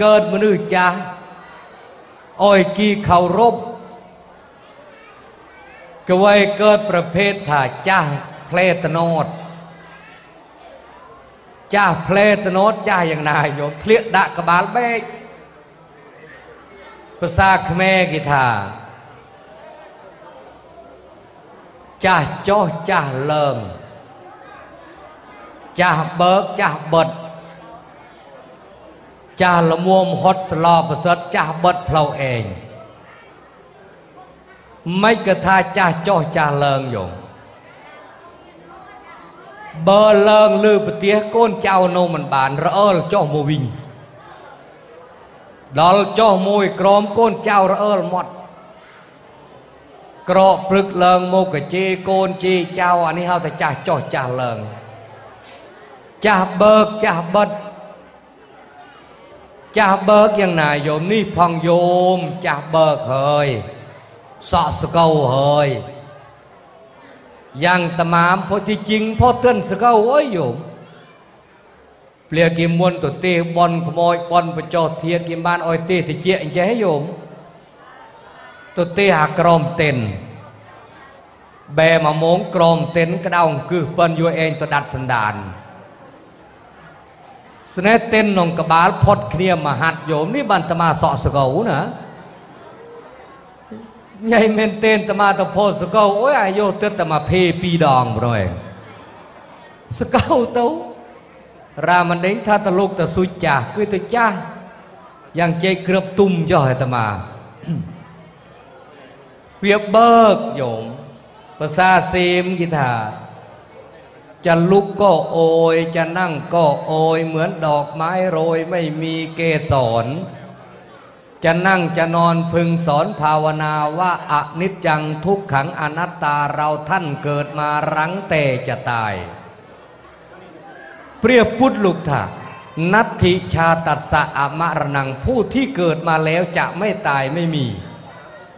เกิดมนุษย์จ้าอ้อยกีเขารบกวยเกิดประเภทถ่าจ้าเพลตโนดจ้าเพลตโนดจ้าอย่างนายโยมเลียดะกบาลเบกภาษาเขมรกีถ่าจ้าโจจ้าเลิงจ้าเบิกจ้าเบิดจ้าละมัวมฮอตสลอประเสริฐจ้าเบิดเพลาเองไม่กระทาจ้าโจจ้าเลิงโยมเบอร์เลิงลือปเตียก้นเจ้าโนมันบานระเออจ้าโมวิงดอลจ้ามวยกรอมก้นเจ้าระเออหมดกรอปลึกเลิงโมกะจีก้นจีเจ้าอันนี้เฮาแต่จ้าโจจ้าเลิงจ้าเบิกจ้าเบิดจ้าเบิกอย่างนายโยมนี่พองโยมจ้าเบิกเฮยสอสเกาเฮยยังตะมามพอที่จริงพอเตือนสเกาเอ้ยโยมเปลี่ยกิมวนตัวเตะบอลขโมยบอลประจอเทียนกิมบ้านอ้อยเตะที่เจี๊ยงใจให้โยมตัวเตะหากรอมเต็นแบมามงกรอมเต็นกระดองคือเปิ้นอยู่เองตัวดัดสันดานสเนตเต้นนองกบาลพดเคลียมาหัดโยมนี่บันตมาสอสเกานะไงเมนเต้นตมาตะโพสเกาโอ้ยอายโยเตตมาเพปีดองรอยสเกาเต้ารามันเด้งท่าตะลุกตะสุจ่าคือตะจ้าอย่างใจเกลือบตุ่มย่อให้ตมาเวียบเบิกโยมภาษาเซมกิธาจะลุกก็โอยจะนั่งก็โอยเหมือนดอกไม้โรยไม่มีเกสรจะนั่งจะนอนพึงสอนภาวนาว่าอนิจจังทุกขังอนัตตาเราท่านเกิดมารั้งเตจะตายเปรียบพุทธลุกถะนัตถิชาตัสสะอมรนังผู้ที่เกิดมาแล้วจะไม่ตายไม่มี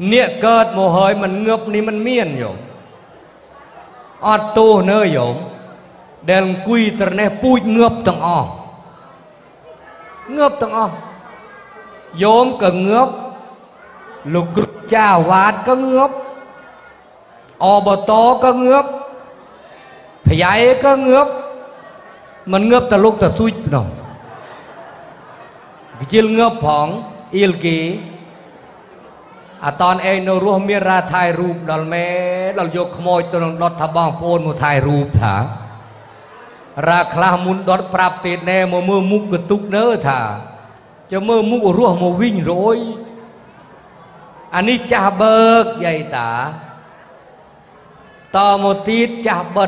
เนี่ยเกิดโมเหยมันเงือบนี่มันเมียนโยมอดตูเนยโยมเดลกุยตระเนปุยเงือบตังอเงือบตังอโยมก็เงือบลูกจ้าวาดก็เงือบอบตก็เงือบพยายก็เงือบมันเงือบตะลุกตะซุยน้องกิจเงือบผองอิลกีอะตอนเองรู้เมียราถ่ายรูปดอลเมเราโยกขโมยตัวน้องดอทบ้องโอนมูถ่ายรูปถาราคามุนดอดปรับติดแนมเมื่อมุกกระตุกเนื้อถ่าจะเมื่อมุกรั่วมาวิ่งโรยอันนี้จ่าเบิกใหญ่ตาต่อมาติดจ่าเบิ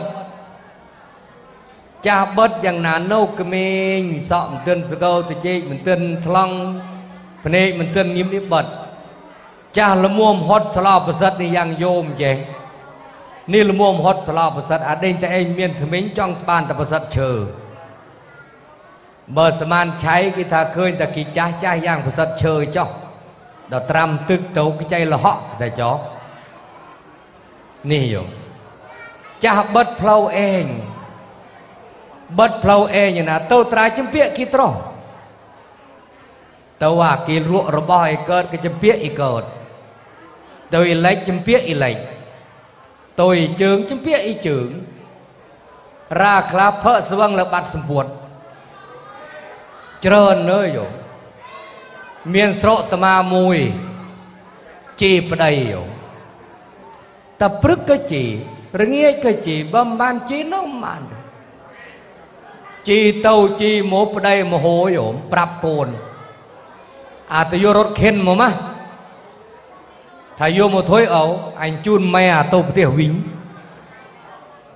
ดอย่างนั้นโนกเมงสอบมันเตือนสกาวตัวเจมันเตือนทลังพเนมันเตือนยิ้มนิบัดจ่าละม่วมฮอตสลาประสัดในยังโยมเจนี่ละม่วมฮอตสลาประสัดอาเด้งจะเองเมียนถึงเม้งจ้องปานแต่ประสัดเชอเบอร์สมานใช้กิธาเคยแต่กิจ้าย่างประสัดเชยจ้องดอตรำตึกเต่ากิใจละเหาะใส่จ้อนี่อยู่จ่าเบิดเพลาเองอย่างนั้นเต่าตรายจำเปียกิตรอแต่ว่ากิรัวระบอยเกิดก็จำเปียอีเกิดโดยเล็กจำเปียอีเล็กตัวจึงจำเปียอีจึงราคาเพอสว่างระบาดสมบูรณ์เจริญเนยอยู่เมียนโสตมามุยจีปได้อยู่แต่พฤกก็จีเรื่องเงี้ยก็จีบำบันจีน้องมันจีเต่าจีหมูปได้โมโหอยู่ปรับโกนอาตโยรถเข็นมามะถ้าโยมถอยเอาอันจุนแม่ตบเตี้ยวิ่ง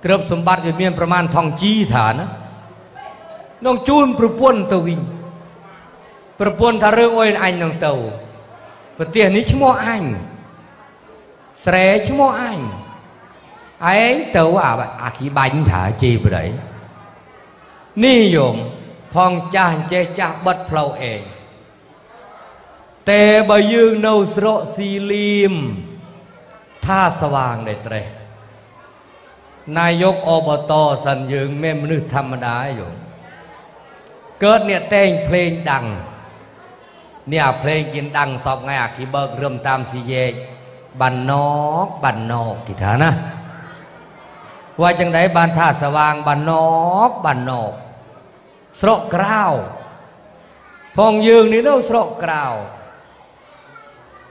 เกือบสมบัติอยู่เมียนประมาณทองจีฐานนะน้องจูนประปวนตัววิ่งประปวนทาเรื่องอ้อยอันน้องเต่าประเตี้ยนี้ชั่วโมงอันแสบชั่วโมงอันไอ้เต่าอ่ะอาคีบันถ่าจีไปไหนนี่โยมพองจ่าเจจ่าบัดเพลาเองแต่บายืงเนาสโรสีลิมท่าสว่างได้เตรนายกอบตสันยืงแม่มนุษย์ธรรมดาอยู่เกิดเนี่ยแต่งเพลงดัง เนี่ยเพลงกินดังสอบไงอะคีเบิกเริ่มตามสีเยบันนอกที่ฐานะว่าจังไดบ้านท่าสว่างบ้านนอกสระกราวพองยืงนี่โนสระกราว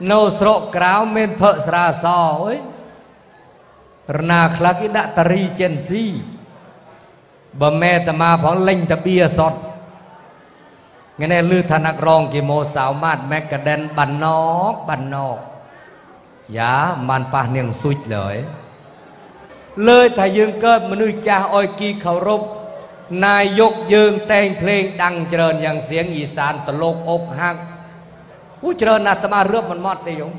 โนสระกราวเมนเพอสราซอเอ้ยรนาคลากิดะตรีเจนซีบะเมตมาพองเล่งตะเบียสดไงแน่ลือธนักรองกิโมสาวมาดแมกกะเดนบ้านนอกบ้านนอกยามันปะเนียงสุดเลยเลยถ้ายืงเกิดมนุษย์จ้าอ้อยกีเคารพนายยกยืงแต่งเพลงดังเจริญอย่างเสียงอีสานตลกอกหักผู้เจริญอาตมาเรือบมันมอดได้ยง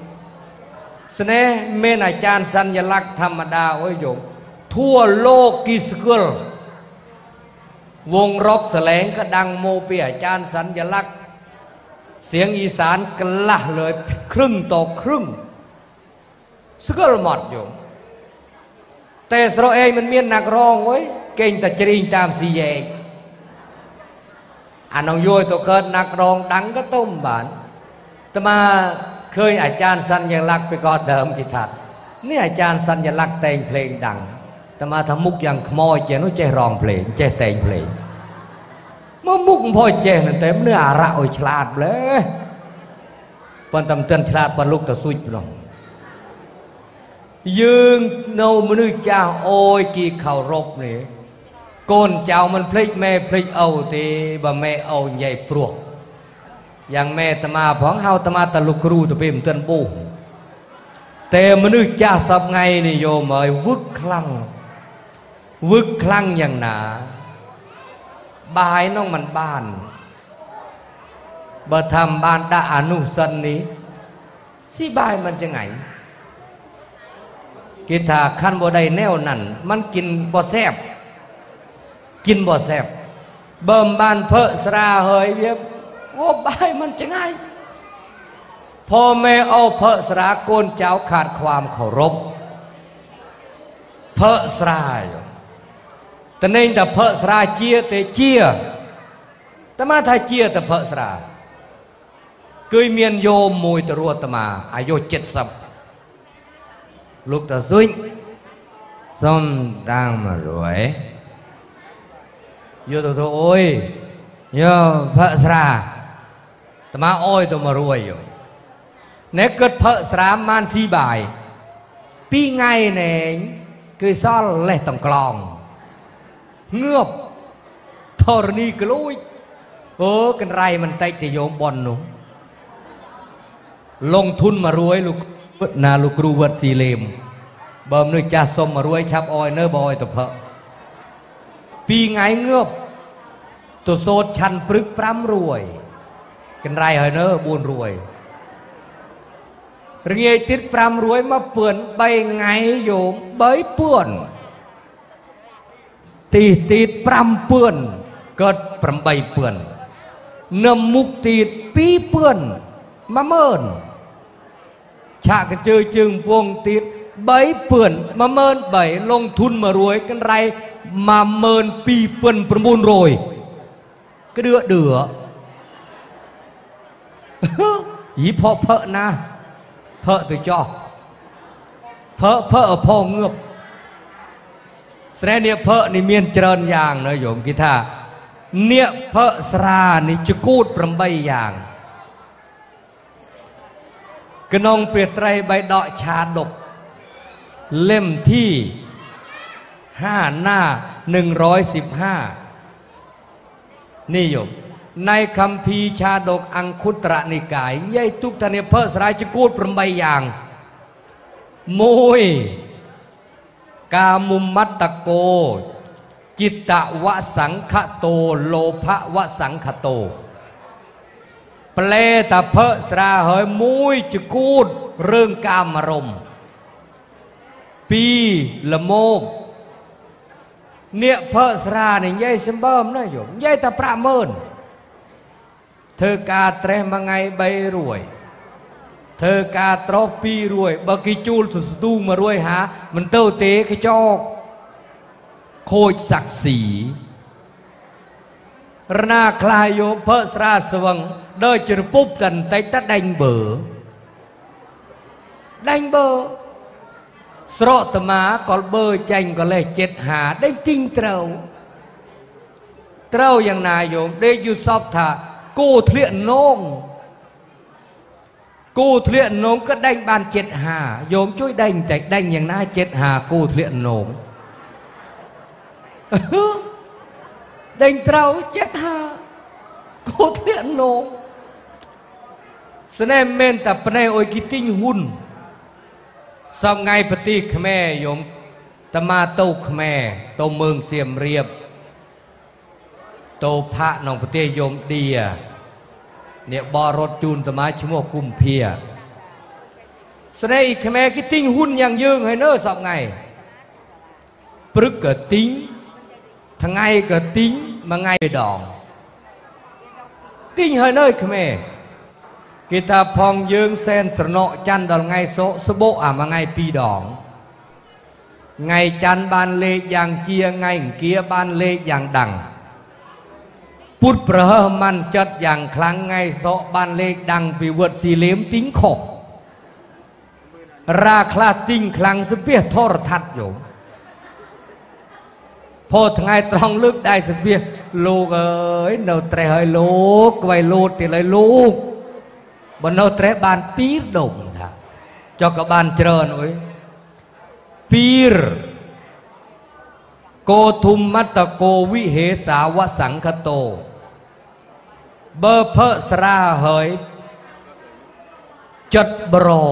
เสน่ห์เมนอาจารย์สัญลักษณ์ธรรมดาโอ้ยยงทั่วโลกกีสกุลวงร็อกแสลงก็ดังโมเปียอาจารย์สัญลักษณ์เสียงอีสานกล้าเลยครึ่งต่อครึ่งสกุลหมดยงแต่สระเองมันเมียนหนักร้องไว้เก่งแต่จริงตามสีแยกอ่านองโยยตัวเกิดหนักร้องดังก็ต้มบานแต่มาเคยอาจารย์สัญลักษณ์ไปก่อนเดิมกิทัดนี่อาจารย์สัญลักษณ์แต่งเพลงดังแต่มาทำมุกอย่างขโมยเจนุเจร้องเพลงเจแต่งเพลงเมื่อมุกพอเจนั่นเต็มเนื้ออาระอิฉลาดเลยปนตำเตือนฉลาดปนลูกตะซุยปนยืงโนมนุษย์เจ้าโอ้ยกี่เคารพนี่ก้นเจ้ามันพลิกแม่พลิกเอาตีบ่แม่เอาใหญ่ปลวกอย่างแม่ตมาผองเฮาตมาตะลุกครูตัวเปมเตือนบูแต่มนุษย์เจ้าสับไงนี่โยมเอ๋ยวึกคลั่งอย่างหนาบายน้องมันบ้านบ่ทำบ้านได้อนุสันนี้สิบายมันจะไงกิถาขั้นบ่ได้แนวนั่นมันกินบ่แซบกินบ่แซบเบิ่มบานเพอสราเฮยเวียบโอ้บายมันจะง่ายพ่อแม่เอาเพอสราโกนเจ้าขาดความเคารพเพอสราแต่เน่งแต่เพอสราเจียแต่เจียแต่มาทายเจียแต่เพอสราเคยเมียนโยมมวยตรัวตมาอายุ70ลูกตาซุยส้มตังมารวยโยตัวโอ้ยโยพระสราแต่มาโอ้ยตัวมารวยอยู่เนเกิดพระสรามานสีบ่ายปีไงเน่งคือซ่อนเล่ตองกลองเงือบธรณีกลุยเออกันไรมันเตะจะโยมบอลหนูลงทุนมารวยลูกนาลูกรูวัดสีเลมเบิ่มนึกจ่าสมมารวยชับออยเนอบอยตะเพอปีไงเงือบตัวโซดชันปรึกปร้ำรวยกันไรเฮเนอบูนรวยเรียติดปร้ำรวยมาเปื่อนใบไงโยมใบเปื่อนตีติดปร้ำเปื่อนเกิดปร้ำใบเปื่อนนำมุกตีดปีเปื่อนมาเมินฉากเจอจึงพวงติดใบเปื่อนมาเมินใบลงทุนมารวยกันไรมาเมินปีเปื่อนประมูลรวยก็เดือดเดือดอีพอเพอนะเพอตัวจอเพอเพอพอเงือบแสดงเนี่ยเพอในเมียนเจริญอย่างนะโยมกิธาเนี่ยเพอสรานี่จะกูดประมใบอย่างกนองเปรียไตรใบดอกชาดกเล่มที่5หน้า115นี่โยมในคำพีชาดกอังคุตระนิกายยายทุกทะเนเพศรายจะกูดประมใบอย่างมวยกามุมมัตตโกจิตตวสังคโตโลภวสังคโตเปลตะเพะสราเฮยมุ้ยจะกูดเรื่องกามอารมณ์ปีละโมกเนี่ยเพะสราเนี่ยยายสมบูรณ์นะโยมยายตะประเมินเธอกาเตรมาไงใบรวยเธอกาตรอปีรวยบกิจูลสุดตู้มารวยหามันเต้าเตะกระจอกโคตรศักดิ์ศรี ราคลายโยมเพอสราสวงโดยจุดปุ๊บตันไตตัดดังเบอสโรตมาก็เบอจังก็เลยเจ็ดหาได้ทิ้งเต้าอย่างนายโยมได้ยูสอบถากูเทียนน้องก็ได้บานเจ็ดหาโยมช่วยได้แต่ได้อย่างนายเจ็ดหากูเทียนน้องดังเราเจ็ดหากูเทียนน้องสเนมเมนแต่ปนายโอยกิติงหุ่นสองไงปฏิขแม่โยมตมาโตขแม่โตเมืองเสียมเรียบโตพระนองปฏิโยมเดียเนี่ยบอรถจูนตมาชั่วโมงกุมเพียสเนยขแม่กิติงหุ่นยังยืงให้เนอสองไงปรึกเกิดติ้งทั้งไงเกิดติ้งมาไงดองติ้งให้เนอขแม่กิตาพองยืงเซนสโนจันดอนไงโซสโบอ่ะมาไงปีดองไงจันบานเลอย่างเจียไงเกียบานเลอย่างดังพุทธประมันจัดอย่างครั้งไงโซบานเลดังปีเวิร์ดสีเหลี่ยมติ้งขอราคาติ้งครั้งสเปียทอรทัดอยู่พอทั้งไงตรองลึกได้สเปียลูกเอ้ยเราแต่ให้ลูกไว้ลูกตีเลยลูกบนเราเตะบานปีรดมท่าจอกบานเจริญอุ้ยปีรโกทุมมัตตโกวิเหสาวสังคโตเบอร์เพอสราเหยจัดบรอ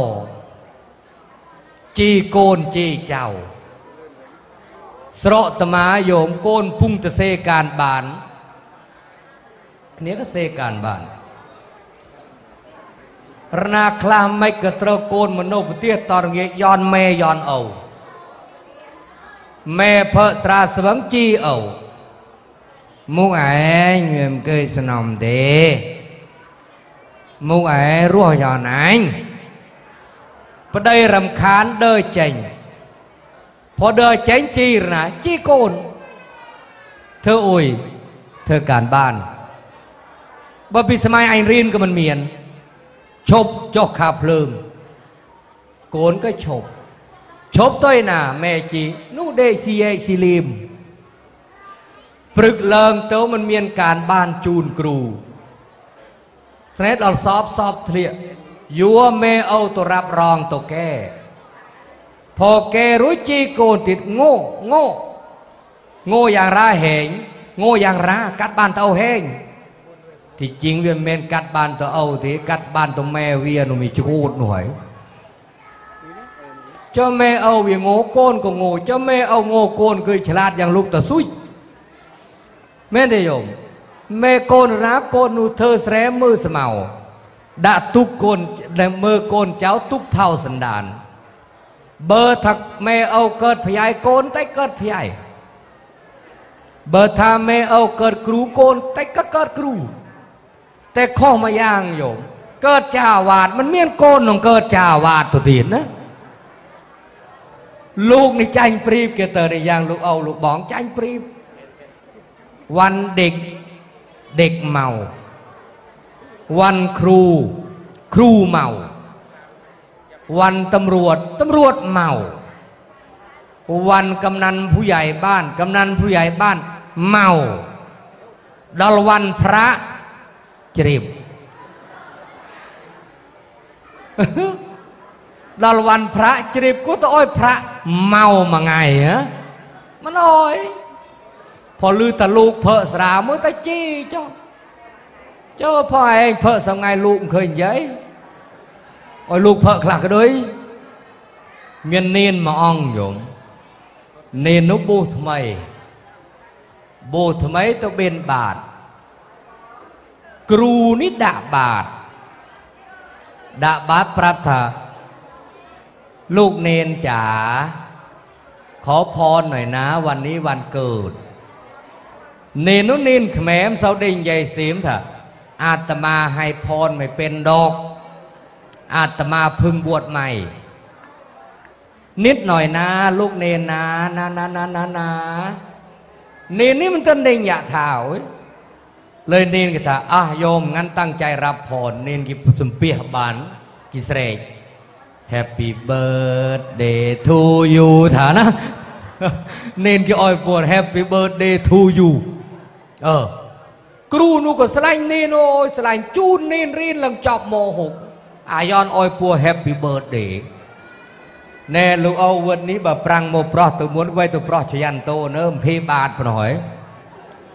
จีโกนจีเจ้าสระตมาโยมโกนพุ่งตะเซการบานเนี้ยก็เซการบานนาคลาไม่กระเตาโกนมโนปเตียตอนเงี้ยย้อนแม่ย้อนเอาแม่เพอตราสวังจีเอามุ้งไอ้เงียมเกยสนมเดมุ้งไอ้รั่วย้อนไอ้ประเดี๋ยวรำคาญเดินเจงพอเดินเจงจีนะจีโกนเธออุ้ยเธอการบ้านบ่ปีสมัยไอรีนก็มันเมียนชบจอกขาเพลิงโกนก็ชบต้อยหน่าแม่จีนู่เดซีเอซีลิมปรึกเลิงเต้ามันเมียนการบ้านจูนกรูเทรดเอาซอฟเทียยัวแม่เอาตัวรับรองตัวแกพอแกรู้จีโกนติดโง่อย่างราเหงโง่อย่างรากัดบ้านเต้าแห้งที่จริงเวียนเมนกัดบ้านตัวเอาที่กัดบ้านตัวแม่เวียนมีชูดหน่อยเจ้าแม่เอาเวียโง่โกนก็โง่เจ้าแม่เอาโง่โกนคือฉลาดอย่างลูกตะซุยแม่ได้ยมแม่โกนรักโกนนูเธอแสมมือสมเอาด่าทุกโกนในมือโกนเจ้าทุกเท่าสันดานเบอร์ถักแม่เอาเกิดพยายโกนแต่เกิดพยายเบอร์ทาแม่เอาเกิดครูโกนแต่ก็เกิดครูแต่ข้อมาย่างโยมเกิดจ่าวาดมันเมียนโกนของเกิดจ่าวาดตัวตีนนะลูกในใจปรีบเกเตอร์ในย่างลูกเอาลูกบ้องใจปรีบวันเด็กเมาวันครูเมาวันตำรวจเมาวันกำนันผู้ใหญ่บ้านเมาดลวันพระจริบดลวันพระจริบกูต้องอ้อยพระเมามาไงฮะมันอ้อยพอลือตะลูกเพอสรามือตะจี้เจ้าพ่อเองเพอสไงลูกเคยยัยอ้อยลูกเพอขลักก็ด้วยเมียนเนียนมาอ่องโยมเนียนนุบูทำไมบูทำไมต้องเป็นบาทครูนิดดาบาดปรับถาลูกเนนจ๋าขอพรหน่อยนะวันนี้วันเกิดเนนนุนินแขมเสาดิงใหญ่เสียมถาอาตมาให้พรไม่เป็นดอกอาตมาพึ่งบวชใหม่นิดหน่อยนะลูกเนนนะเนนนี่มันต้นเด้งอย่าถ่าว เลยนินกิตาอ่ะโยมงั้นตั้งใจรับพรนินกิสุมเปียบานกิเสรก Happy birthday to you ฐานะนินกิออยปวด Happy birthday to you ครูนูก็สลายนินโอ้ยสลายจูนนินรินหลังจบโมหกอายอนออยปัว Happy birthday แน่ลูกเอาวันนี้แบบปรังโมปลอตัวม้วนไว้ตัวปลอชยันโตเนิ่มเพบาดปนหอย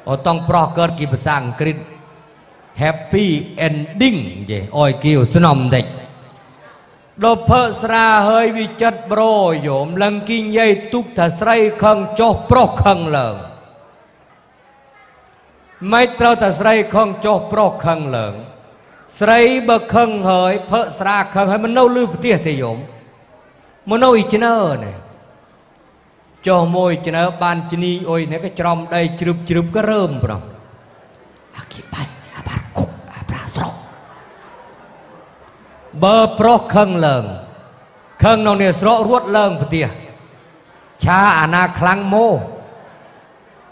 อต้องปลอเกิดกี่ภาษาอังกฤษ Happy ending เย่ออยกิวสนมเด็กโดเพอสราเฮยวิจัดโปรโยมลังกินใหญ่ทุกทศไรขังโจโปรขังเลิงไม่เท่าทศไรขังโจโปรขังเลิงใส่บะคังเฮยเพอสราคังเฮยมันน่าลืมเตี้ยเตยมมันน่าอิจฉาเนี่ยจอมวยอิจฉาบานจีนีโอยเนี่ยก็จอมได้จุบก็เริ่มปะอากิปันอาบาคุกอาปราศรกเบอร์โปรคังเลิงคังนองเนี่ยสระรวดเลิงเตี้ยชาอาณาคลังโม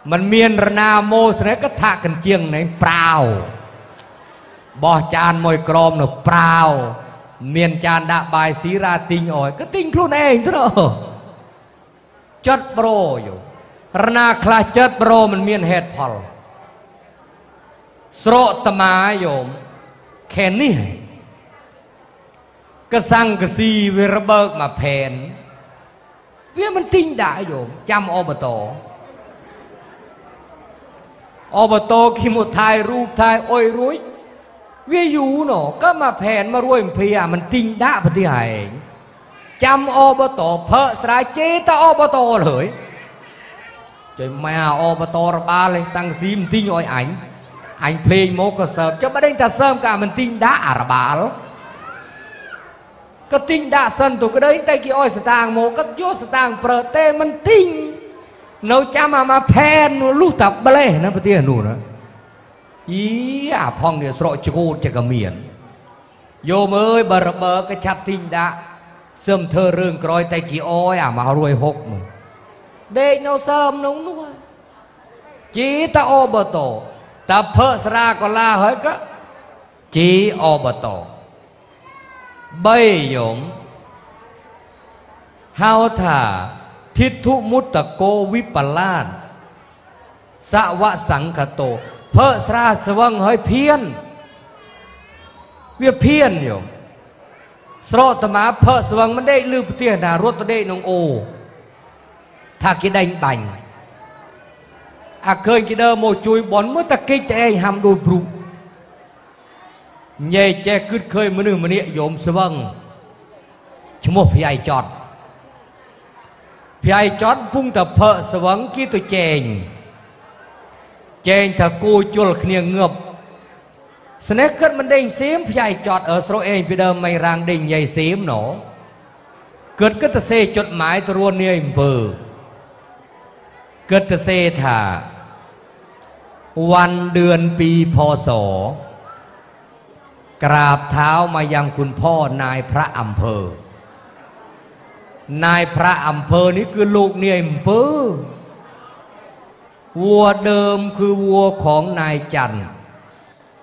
มันเมียนรนาโมสเนี่ยก็ทะกันเจียงไหนเปล่าบ่จานมวยกรมหนูเปล่าเมียนจานดาบายสีราติงอ่อยก็ติงครุ่นเองทุกคนจัดโปรอยู่รนาคลาจัดโปรมันเมียนเหตุผลสโรตมาโยมแค่นี้กระซังกระซีเวรเบิกมาแผนเวียมันติงด่าโยมจำอบตคิมุทายรูปทายอ้อยรุ้ยวิญญาณก็มาแผ่นมารวยเพียมันติงด่าปฏิหารจำอบตเพอสายเจตอบตเลยใจมาอบตระบาเลยสังซีมติงอ่อยอันเพลงโมกเสริมจะไม่ได้แต่เสริมกันมันติงด่าระบาลก็ติงด่าสันตุก็ได้แต่กี่อ้อยสตางโมก็โยสตางเปรตเตมันติงเราจำมาแผ่นลูกตับเบลนะปฏิหารนู่นนะอี๋พองเนี่ยสระจูดจะกระเมียนโยมเอ้ยบารมีกระชับทิ้งดะเสริมเธอเรื่องกรอยไตกี่อ้อยมารวยหกมึงเด็กเราเสริมนุ่งนุ่งจีตาอบโตตาเพอสรากลาเฮ้ยก็จีอบโตใบหยมเฮาถ่าทิทุมุตตะโกวิปลาสสวะสังคโตเพอสราสว่างเฮยเพี้ยนเวียเพี้ยนอยู่สโรตมาเพอสว่างมันได้ลืมเตี้ยนารถตัวได้นองโอทากิได้บังอาเคยกิเดอโมจุยบอลเมื่อตะกี้ใจห้ามโดนปลุกใหญ่แจขึ้นเคยมือหนึ่งมือเนี้ยโยมสว่างชั่วโมงพี่ไอจอดพี่ไอจอดพุ่งแต่เพอสว่างกี่ตัวเจงเจนถ้ากูจุลเนียงเงือบสเนคเกิดมันเด้งเสียมใหญ่จอดเออสโรเองไปเดิมไม่รางเด้งใหญ่เสียมหนอเกิดก็จะเซจดหมายตรวนเนี่ยเบอร์เกิดจะเซถ้าวันเดือนปีพศกราบเท้ามายังคุณพ่อนายพระอำเภอนายพระอำเภอนี่คือลูกเนี่ยเบอร์วัวเดิมคือวัวของนายจันทร์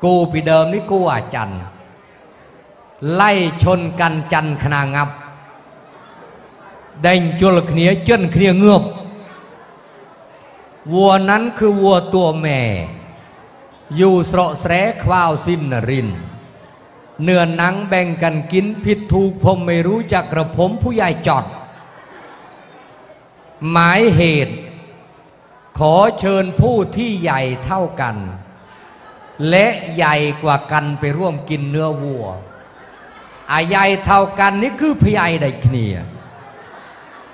กูปีเดิมนี่กูอาจันทร์ไล่ชนกันจันทร์ขนางับเด้งจุลเนียเจิ้นเนียเงือบวัวนั้นคือวัวตัวแม่อยู่สระแสควาวสินรินเนื้อหนังแบ่งกันกินผิดถูกผมไม่รู้จักกระผมผู้ใหญ่จอดหมายเหตุขอเชิญผู้ที่ใหญ่เท่ากันและใหญ่กว่ากันไปร่วมกินเนื้อวัวอาใหญ่เท่ากันนี่คือพยายได้เนีย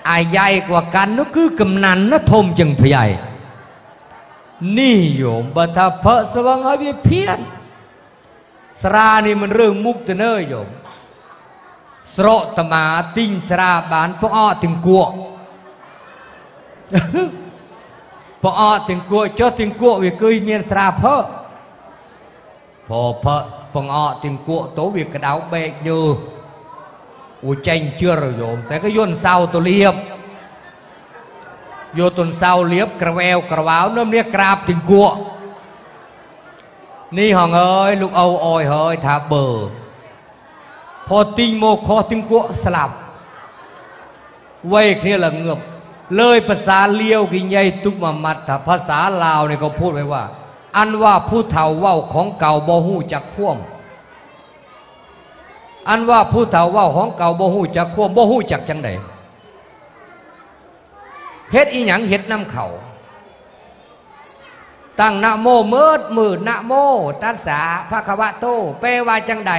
อาใหญ่กว่ากันนี่คือกำนันนะทมจังพยายนี่โยมบัตเพอสว่างอภิเพียนสรานี่มันเรื่องมุกตะเนยโยมสโรตมาติงสราบานพออ้อติงกัวพออ้อถึงกัวเจ้าถึงกัววิเคยเมียนสาเพอพออ้อถึงกัวตัววิกระดาวเบกอยู่อุจัยเชื่อเราโยมแต่ก็ย้อนเสาตัวเลียบโยนต้นเสาเลียบกระแววกระวาวน้ำเนี้ยกราบถึงกัว นี่หองเอ้ยลูกเอาอ้อยเฮ้ยทาเบอร์พอติงโมคอติงกัวสลับเวกนี่แหละเงือบเลยภาษาเลี้ยวกินใหญ่ตุกมามัดถ้าภาษาลาวเนี่ยเขาพูดไว้ว่าอันว่าผู้เฒ่าว่าวของเก่าบ่หูจักคว่ำอันว่าผู้เฒ่าว่าวของเก่าบ่หูจักคว่ำบ่หูจักจังไดเฮ็ดอีหยังเฮ็ดน้ำเขาตั้งนะโมเมิดมือนะโมตัสสะภะคะวะโตเปว่าจังได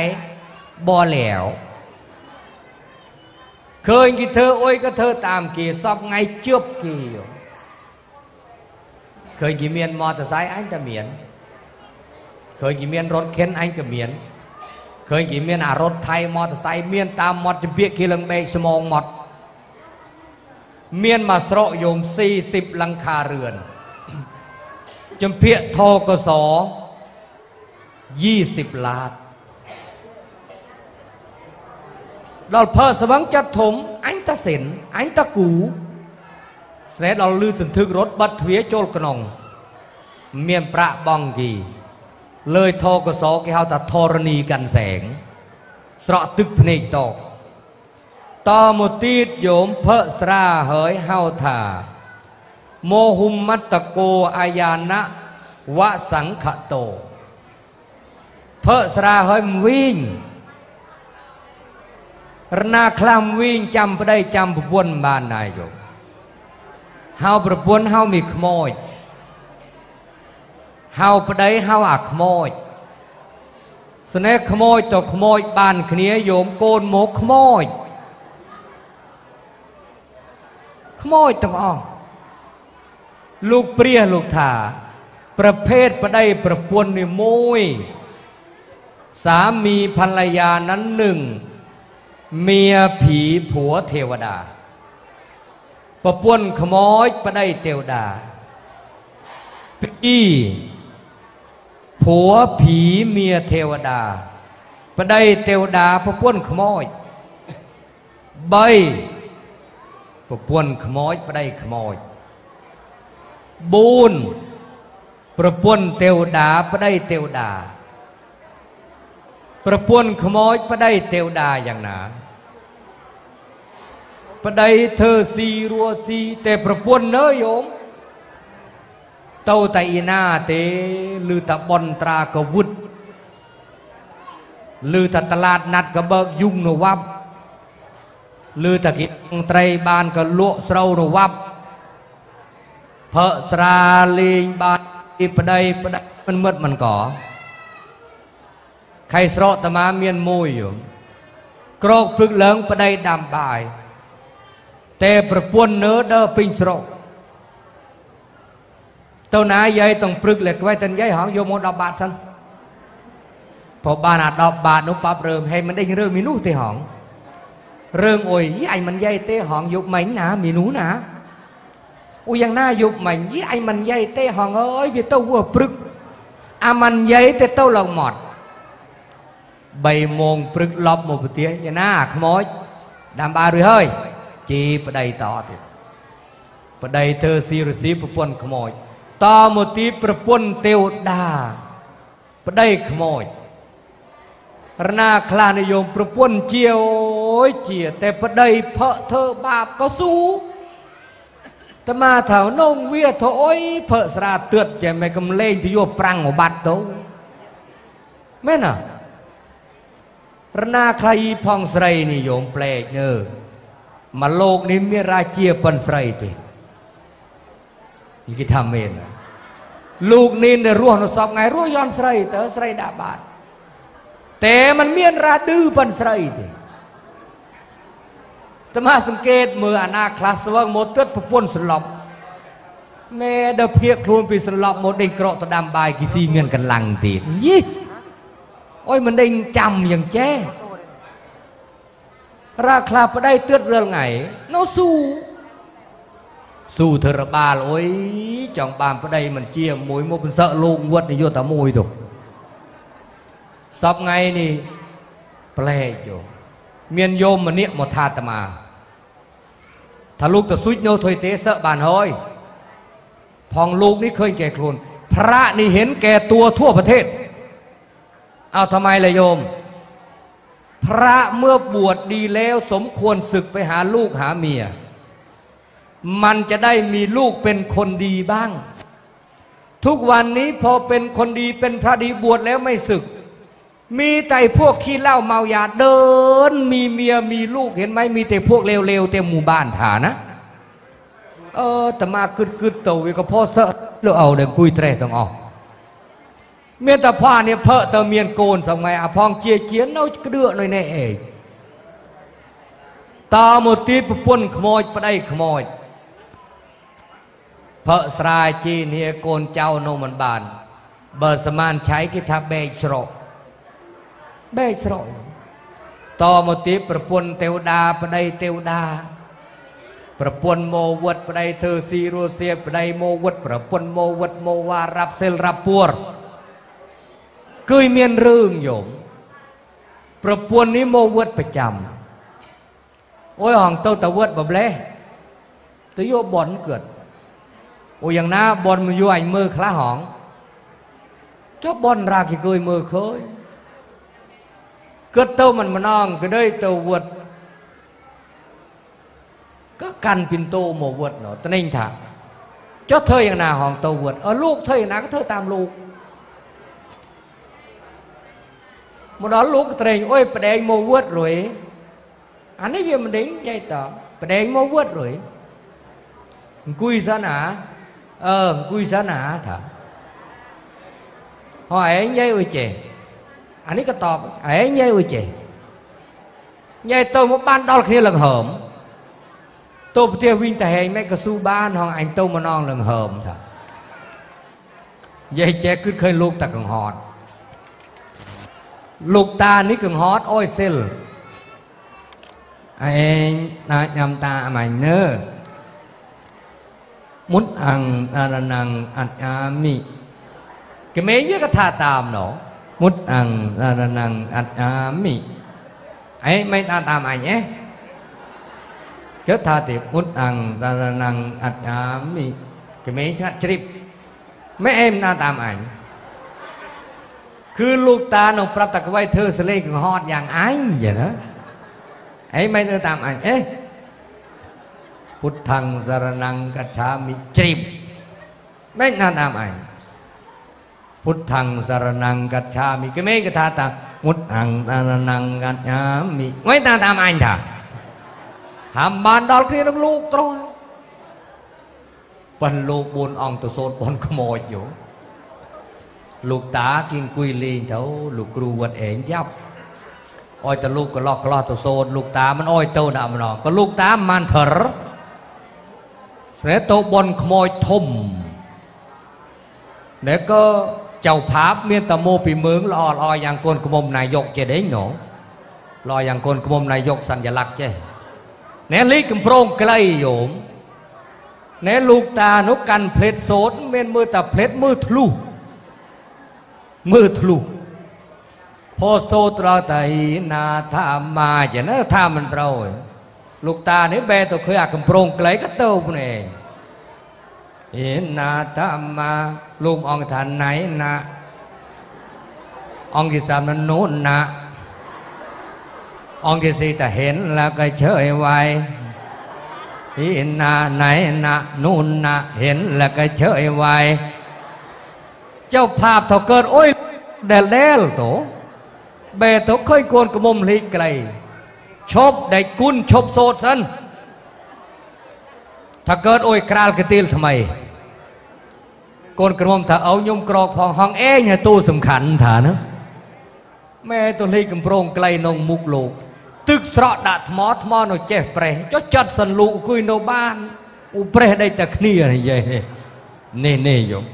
บ่แล้วเคยกี่เธอโอ้ยก็เธอตามกี่ซอกไงเจือบกี่เคยกี่เมียนมอเตอร์ไซค์อันจะเมียนเคยกี่เมียนรถเข็นอันจะเมียนเคยกี่เมียนรถไทยมอเตอร์ไซค์เมียนตามมอจะเบียกี่ลังเบสมองหมดเมียนมาสระโยม40หลังคาเรือนจำเพียทกส20ล้านเราเพอสวังจัดถมอันตะเสนอันตะกูเสร็จเราลือถึงทึกรถบัดเถียโจลกนองเมียนประบองกีเลยทกสกี่เฮาตะธรณีกันแสงสระตึกพเนกตกตอมตีดโยมเพอสราเหยเฮาถาโมหุมมัตตโกอายานะวะสังขโตเพอสราเหยวิ่งรนาคลำวิ่งจำไปได้จำประพวนบ้านนายโยมเฮาประพวนเฮามีขโมยเฮาไปได้เฮาอักขโมยสเนขโมยต่อขโมยบ้านขณีโยมโกนโมกขโมยขโมยต้องอ้อลูกเปรี้ยลูกถาประเภทไปได้ประพวนนี่มวยสามีภรรยานั้นหนึ่งเมียผีผัวเทวดาประปวนขโมยประได้เทวดาพี่ผัวผีเมียเทวดาประได้เทวดาประปวนขโมยใบประปวนขโมยประได้ขโมยบุญประปวนเทวดาประได้เทวดาประปวนขโมยประได้เทวดาอย่างหนาประได้เธอซีรัวซีแต่ประปวนเนยโยมเต้าไตอีนาเตลือตะบอนตรากระวุดลือตะตลาดนัดกระเบิกยุ่งหนวับลือตะกิจไตรบานกระลวกเสาหนวับเพอสราลิงบานประได้มันมืดมันก่อใครสระตมาเมียนมวยอยู่กรอกพลึกเลิงประได้ดำบายแต่ประปวนเนื้อเดอปิงสระเต้านายยายต้องพลึกเหล็กไว้ตันยายหางโยมดอบาทสันพอบานาดอบาทนุปปับเริ่มให้มันได้เรื่องมีนู้ตีหางเรื่องโอยยี่ไอมันยายเตะหางยุบเหม็นนะมีนู้นะอุยังน่ายุบเหม็นยี่ไอมันยายเตะหางเอ้ยพี่เต้าวัวพลึกอามันยายเตะเต้าเราหมดใบมงปรึกลบหมดเตี้ยยันหน้าขโมยดำบาหรือเฮ้ยจีประเดี๋ยวต่อติประเดี๋ยวเธอซีรุสีประปนขโมยต่อหมดตีประปนเตียวดาประเดี๋ยวขโมยรนาคลานโยมประปนเจียวเจียแต่ประเดี๋ยวเพอเธอบาปก็สู้แต่มาแถวนงเวียถอยเพอสระเตือดใจไม่กำเล่นที่โยปรังหัวบัดโตแม่น่ะรนาใครพองใสนี่โยมแปลกเนอมาโลกนี้มีราเจียปันใสติยิ่งกิทำเองลูกนี้เนี่ยรู้หนุสอบไงรู้ย้อนใสเต๋อใสดาบาดแต่มันมีราดื้อปันใสติแต่มาสังเกตมืออนาคลาสว่างหมดเติดประปนสลบแม่เด็กเพียรครูนปีสลบหมดเด็กเกราะตะดำบายกิซีเงินกันลังติดยิ่งโอ้ยมันได้จำอย่างแจ้ราคาประได้เตือดเรื่องไงน้อสู้เธอระบาลโอ้ยจองบานประได้มันเจียมมวยมวยเป็นเสะลงวัดในโยตามวยถูกสับไงนี่แปลกอยู่เมียนโยมมันเนี่ยหมดทาตมาถ้าลูกจะซุดโยถอยเตะเสะบานเฮ้ยพองลูกนี่เคยแก่โคลนพระนี่เห็นแก่ตัวทั่วประเทศ เอาทำไมล่ะโยมพระเมื่อบวชดีแล้วสมควรศึกไปหาลูกหาเมียมันจะได้มีลูกเป็นคนดีบ้างทุกวันนี้พอเป็นคนดีเป็นพระดีบวชแล้วไม่ศึกมีแต่พวกขี้เหล้าเมายาเดินมีเมียมีลูกเห็นไหมมีแต่พวกเลวๆเต็มหมู่บ้านฐานะแต่มากึดกึดตัวก็พ่อเสอะเราเอาเดินคุยเตะต้องเอาเมียตาพ่อเนี่ยเพอเตอเมียนโกนสมัยอภองเจียเจียนเอากระเดือกเลยเนี่ยเองตาโมตีปุ่นขโมยไปได้ขโมยเพอสายจีเนียโกนเจ้าโนมันบานเบอร์สมานใช้กิทาเบสโรเบสโรตาโมตีปุ่นเตวดาไปได้เตวดาประปนโมวัดไปได้เธอซีโรเซียไปได้โมวัดประปนโมวัดโมวารับเซลรับปัวเคยเมียนเรื่องโยมประปวนนี้โมวัดประจำโอ้ยห้องเต้าตะวัดแบบเละตัวโยบอลเกิดโอ้ยอย่างน้าบอลมันโยไอมือคล้าห้องเจ้าบอลรากี่เคยมือเคยเกิดเต้ามันมันนองก็ได้เต้าวัดก็กันปินโตโมวัดเนาะตอนนี้ถามเจ้าเธออย่างน้าห้องเต้าวัดลูกเธออย่างน้าก็เธอตามลูกมดลูกเตรงโอ้ยประเดี๋ยวโมวัดรวยอันนี้เยอะมันดิ้งยัยต่อประเดี๋ยวโมวัดรวยกุยซะหนากุยซะหนาเถอะหอยยัยอุจเจอันนี้ก็ตอบหอยยัยอุจเจยัยโตมาบ้านดอลขี้หลังเหิมโตไปเที่ยววิ่งแต่แหงไม่กระซูบ้านห้องอันโตมานอนหลังเหิมเถอะยัยเจขึ้นเคยลูกตะกังหอดลูกตานี่กึ่งฮอตโอ้ยเซลไอ้นายนำตาใหม่เนอมุดอังอาระนังอัจามิเกเมย์เยอะก็ท่าตามเนาะมุดอังอาระนังอัจามิไอ้ไม่ตาตามใหม่เนี่ยเกิดท่าติดมุดอังอาระนังอัจามิเกเมย์ชนะทริปไม่เอ็มตาตามใหม่คือลูกตาหนูประตักไว้เธอเสลกหอดอย่างอันอย่างนะไอ้ไม่เธอตามอันเอ๊ะพุทธังสารนังกัจฉามิจริบไม่น่าตามอันพุทธังสารนังกัจฉามิก็ไม่กระทาตามมุทังสารนังกัจฉามิไม่น่าตามอันเถอะหามบานดอลที่ลูกตรงเป็นลูกบนอ่องตัวโซนบนขโมยอยู่ลูกตากินกุยลีเถาลูกครูวัดเองยับอ้อยแต่ลูกก็ลอกลอดตัวโซนลูกตามันอ้อยเต้าหนามันหนอก็ลูกตามันเถรเสร็จโตบนขโมยทุ่มแล้วก็เจ้าภาพเมียนตะโมปีเมืองลอลอยอย่างกลกลมนายกเจดีหนอลอยอย่างกลกลมนายกสัญลักษณ์เจเนลิกมโปร่งไกลโยมเนลูกตาหนุกันเพลทโซนเมียนมือแต่เพลทมือทะลุมือทลุพอโซตราไตนาธามาอย่างนั้นธามันเราลูกตาเนี่ยแบตัวเคยอาคมโปร่งไกลก็เต้าปุ่นเองเห็นนาธามาลูกองทานไหนนะองที่สามนั้นโน้นนะองที่สี่แต่เห็นแล้วก็เฉยไว้เห็นนาไหนนะนู่นนะเห็นแล้วก็เฉยไว้เจ้าภาพเถาเกิดโอ้ยเดลเดลโตเบตโตเคยโกนกระมมลีไกลชบได้กุนชบโสดสันถ้าเกิดโอ้ยกราลกติลทำไมโกนกระมมถ้าเอายมกรอกพองห้องเอ๋เนี่ยตู้สำคัญฐานะแม่ตัวลีกำโปรงไกลนงมุกโลกตึกสระดาทมอทมอโนเจเปรย์จะจัดสันลูกคุยโนบ้านอุเปรย์ได้แต่ขณีอะไรยัยนี่นี่โยม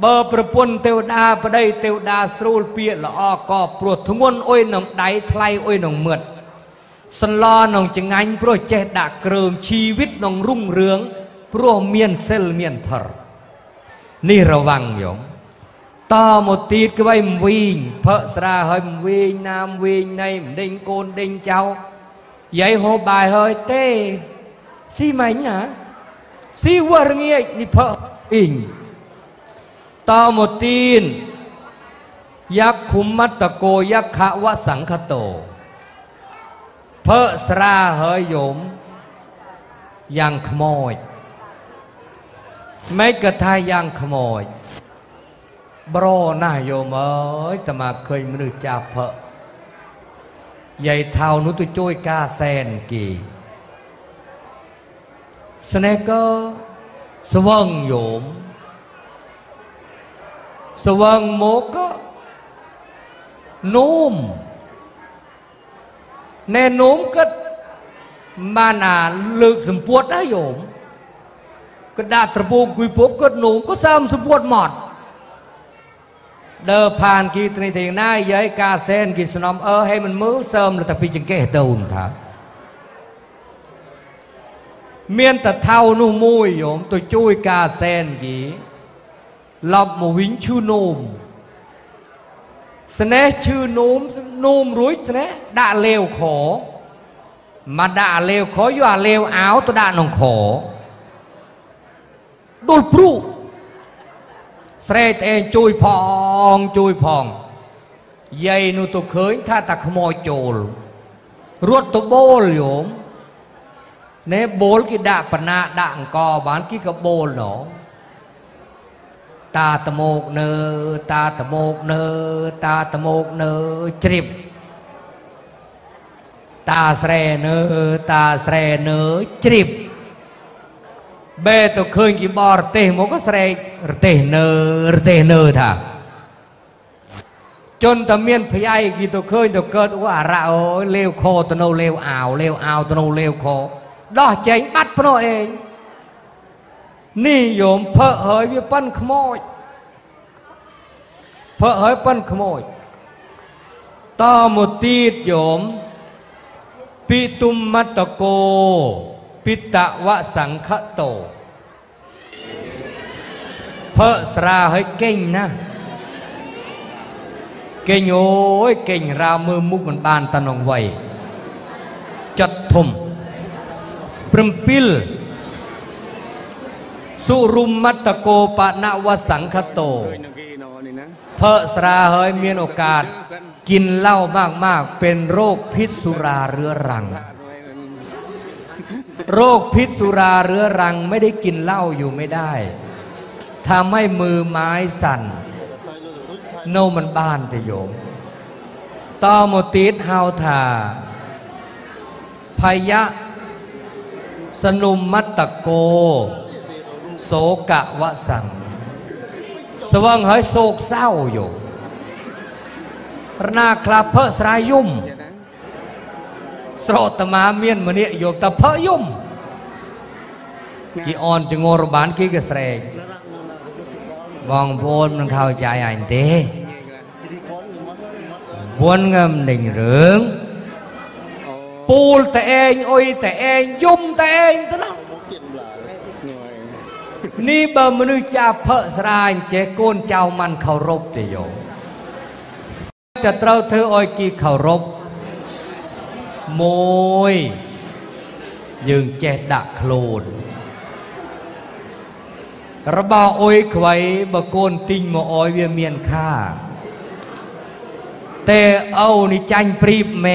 เบอร์ประปนเตวดาประเดยเตวดาสูลเปียละออกอบปลดทุ่งวนโอยหนองไดไคลโอยหนองเมือดสลอหนองจังงันโปรเจดักเกริมชีวิตหนองรุ่งเรืองโปรเมียนเซลเมียนเถรนี่ระวังโยมต่อหมดตีดก็ไว้วิ่งเพอสระเฮมวิ่งน้ำวิ่งในเด้งโกนเด้งเจ้าใหญ่หัวบายเฮยเต้ซีไหมนะซีวะเงียนี่เพออิงต่อหมดตีน ยักขุมมัตตโกยักขะวะสังคโตเพอสราเหยโยมยังขโมยไม่กระทายยังขโมยบรอน่าโยมเอ้ยแต่มาเคยมือจ่าเพอใหญ่เท่านุตุโจยกาเซนกี่สเนกเกอร์สว่างโยมสว่างโมกะนุ่มแน่นุ่มก็มาหนาลึกสมปวดได้โยมก็ดาตระปูกุยปุ๊บก็นุ่มก็ซ้ำสมปวดหมดเดินผ่านกีตรีเทียนายย้ายกาเซนกีสนมให้มันมือเสริมแล้วแต่พี่จึงแก่เต่าอุ่นท่าเมียนแต่เท่านู่มมุ้ยโยมตัวช่วยกาเซนกีหลอกหมูวิ่งชื่อนุ่มสเนชื่อนุ่มนุ่มรุ่ยสเนด่าเลวขอมาด่าเลวขออยู่เลวอ้าวตัวด่าหนองขอโดนปลุกเสร็จเองจุยพองจุยพองใหญ่หนูตัวเคยถ้าตะขโมยโจรรวดตัวโบลโยมเนโบลกิด่าปนาด่างกอบ้านกิกระโบลหนอตาตะโมกเนตาตะโมกเนตาตะโมกเนจริบตาเสรเนตาเสรเนจริบเบตเคยกี่บอร์เตะมก็เสรเตะเนเตะเนท่าจนตะเมียนพยายกี่ตัวเคยตัวเกิดว่าเราเลวโคตโนเลวอ่าวเลวอ่าวตโนเลวโคดอเจงบัดพโนเองนี่โยมเพอเฮยปั้นขโมยเพอเฮยปั้นขโมยต่อมตีดโยมปิตุมมัตโกปิตะวะสังคโตเพอสราเฮยเก่งนะเก่งโอ้ยเก่งรามือมุกมันบานตะนองไว้จัดทมพรมพิลสุรุมมัตโกปะนวสังคโตเพอสราเฮยมีโอกาสกินเหล้ามากๆเป็นโรคพิษสุราเรื้อรังโรคพิษสุราเรื้อรังไม่ได้กินเหล้าอยู่ไม่ได้ทำให้มือไม้สั่นโนมันบ้านแต่โยมตอมติดฮาวทาพยะสนุมมัตตโกโศกะวะสังสว่างเฮยโศกเศร้าอยู่นาคลาเพสรายุ่มสรตมาเมียนมเนียโยมตะเพยยุ่มกี่ออนจะงรบานกี่กระเสกบองโพนมันเข้าใจอันเตวนเงิมหนึ่งเรื่องปูแต่เองโอยแต่เองยุ่มแต่เองตัวนั้นนี่เบอร์มนุษย์จะเพสรายเจโกนเจ้ามันเคารพแต่โยมจะเต้าเธอโอยกี่เคารพมวยยืงเจ็ดดักโคลนระบาโอยไข่บะโกนติงมออยเวียเมียนค่าแต่เอานี่จันปรีบเม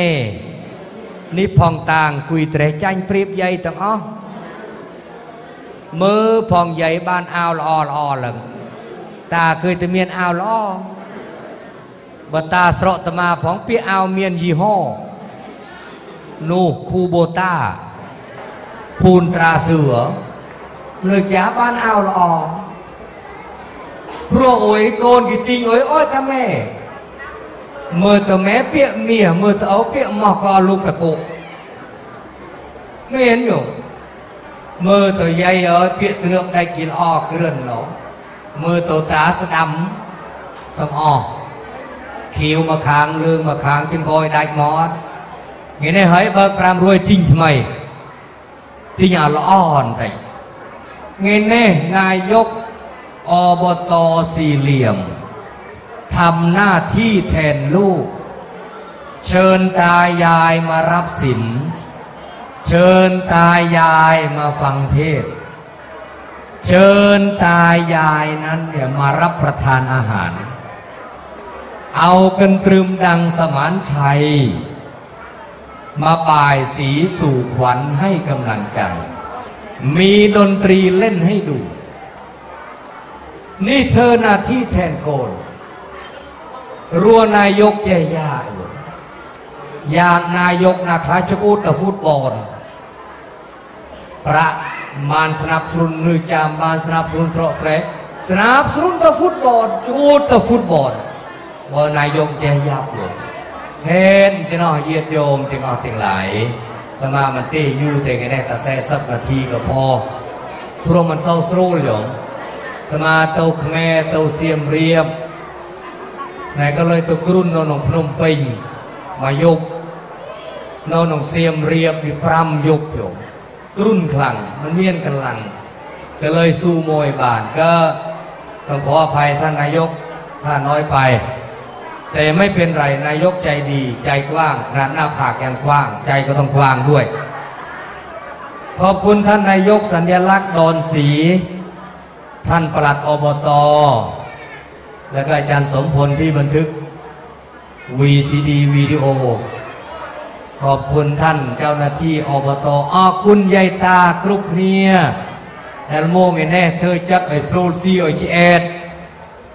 นี่พองต่างกุยแต่จันปรีบใหญ่ต่างอ๋อมือพองใหญ่บ้านอ้าวละออละออหลังตาเคยตะเมียนอ้าวละออบตาสระตมาพองเปียอ้าวเมียนยี่ห้อนูคูโบต้าพูนตราเสือเลือกจ้าบ้านเอาหล่อพวกโอยโกนกิติงโอยโอยทำแม่เมื่อตะแม่เปียเมียเมื่อตะเอาเปียหมอกอลูกตะโกไม่เห็นอยู่เมื่อตะยายเอาเปียเตือกได้กินออกเรื่อนหนอเมื่อตะตาสดำต้องออกคิวมาค้างลืมมาค้างจึงโอยได้หมอเงี้ยเฮ้ยเบิกพรามรวยจริงทำไมที่อย่าละอ่อนแต่เงี้ยนายกอบต.สี่เหลี่ยมทำหน้าที่แทนลูกเชิญตายายมารับศีลเชิญตายายมาฟังเทศเชิญตายายนั้นเนี่ยมารับประทานอาหาร เอากันตรึมดังสมานชัยมาป่ายสีสู่ขวัญให้กำลังใจมีดนตรีเล่นให้ดูนี่เธอหน้าที่แทนโกนรัวนายกแย่ๆอยู่อย่างนายกนาคลาชกูตฟุตบอลประมาณสนับสนุนนุจามบานสนับสนุนสระแกรสนับสนุนตะฟุตบอลจูดตะฟุตบอลว่านายกแย่ๆอยู่เห็นจะนอเยียดโยมจึงออกติ่งไหลแต่มามันเตี้ยยู่แต่ไงแน่แต่แซ่สักนาทีก็พอพวกมันเศร้าสรุ่นหลงแต่มาเตาแม่เตาเสียมเรียบไหนก็เลยตัวกรุ่นนนองพนมปิงมายกนนองเสียมเรียบมีพรำยกโยมกรุ่นคลังมันเมียนกันหลังก็เลยสู้มวยบานก็ต้องขออภัยท่านนายกท่านน้อยไปแต่ไม่เป็นไรนายกใจดีใจกว้างร้านหน้าผากยังกว้างใจก็ต้องกว้างด้วยขอบคุณท่านนายกสัญลักษณ์ดอนศรีท่านปลัดอบต.และก็อาจารย์สมพลที่บันทึก VCD วิดีโอขอบคุณท่านเจ้าหน้าที่อบต.อ้อคุณยายตากรุบเนี่ยแอลโมงไอ้แน่เธอจักไอ้โซซีไอ้เจด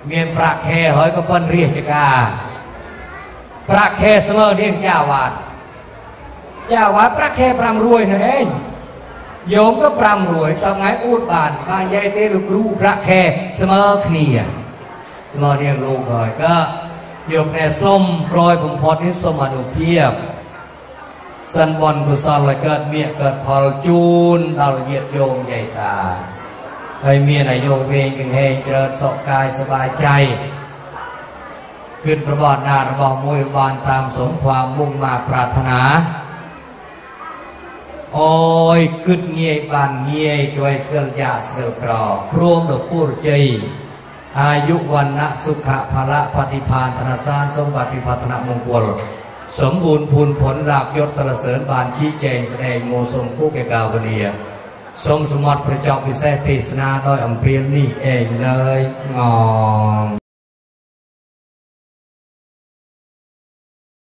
เมียนประแคหอยก็เปิ้นเรียกจกาประแคเสมอเรียงเจ้าวาดประแคปรำรวยนะเองโยมก็ปรำรวยสมัยอูดบานบางยายเตลูกรูประแคเสมอเนียเสมอเรียงลูกหอยก็โยมแน่ส้มกลอยผมพอดนิสมานุเพียบสันบอลกุศลเกิดเมียเกิดพอลจูนดาวเยียดโยมใหญ่ตาไอเมียนายโยเวงกึ่งเฮงเจริญสกายสบายใจขึ้นประบอดนาระบอบมวยวานตามสมความมุ่งมาปรารถนาโอ้ยกึดเงียบานเงียจวยเสือยาเสือกรอบรวมดอกปูรใจอายุวันนะสุขะภละปฏิภาณธนสารสมบัติวิพัฒนมงคลสมบูรณ์พูนผลลาภยศสรรเสริญบานชี้แจงแสดงโมสมผู้แก่กาวเนียทรงสมรประจอบวิเศษเทศนาโดยอัมเพียรนี่เองเลยงอ